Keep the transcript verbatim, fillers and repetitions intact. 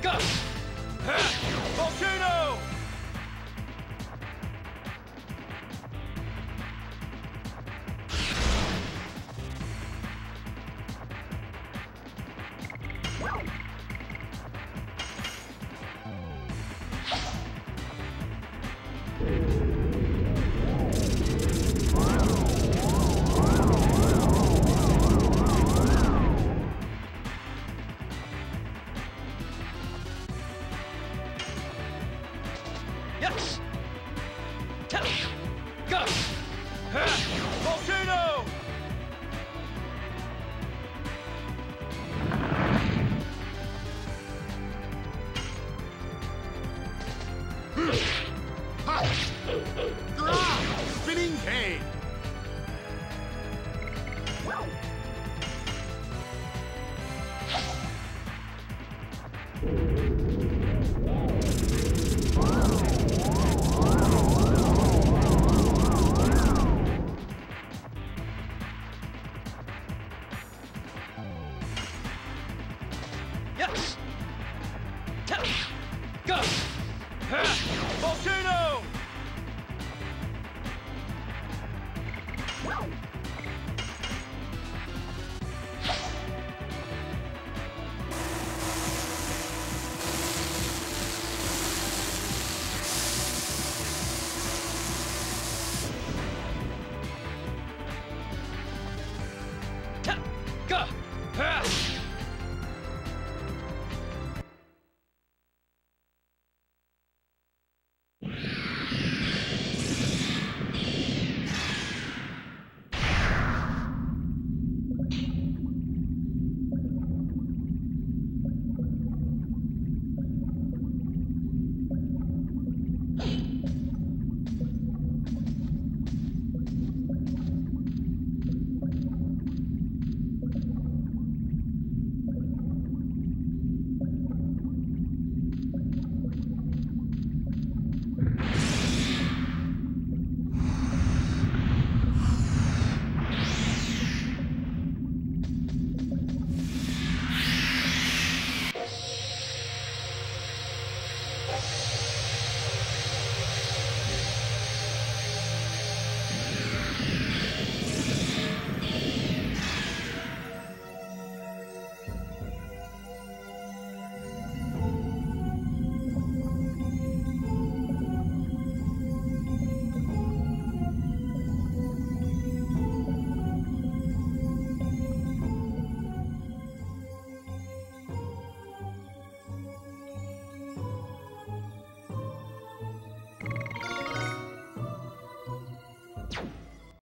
Go! Volcano! Go!